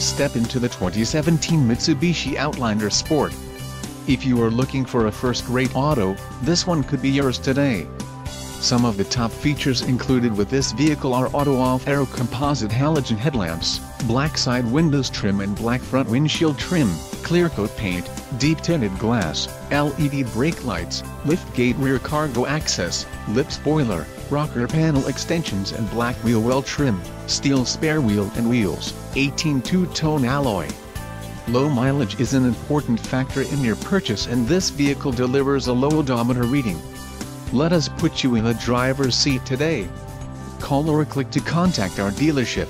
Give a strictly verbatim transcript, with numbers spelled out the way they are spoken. Step into the twenty seventeen Mitsubishi Outlander Sport. If you are looking for a first-rate auto, this one could be yours today. Some of the top features included with this vehicle are auto off-aero composite halogen headlamps, black side windows trim and black front windshield trim, clear coat paint, deep tinted glass, L E D brake lights, liftgate rear cargo access, lip spoiler, rocker panel extensions and black wheel well trim, steel spare wheel and wheels, eighteen two-tone alloy. Low mileage is an important factor in your purchase, and this vehicle delivers a low odometer reading. Let us put you in the driver's seat today. Call or click to contact our dealership.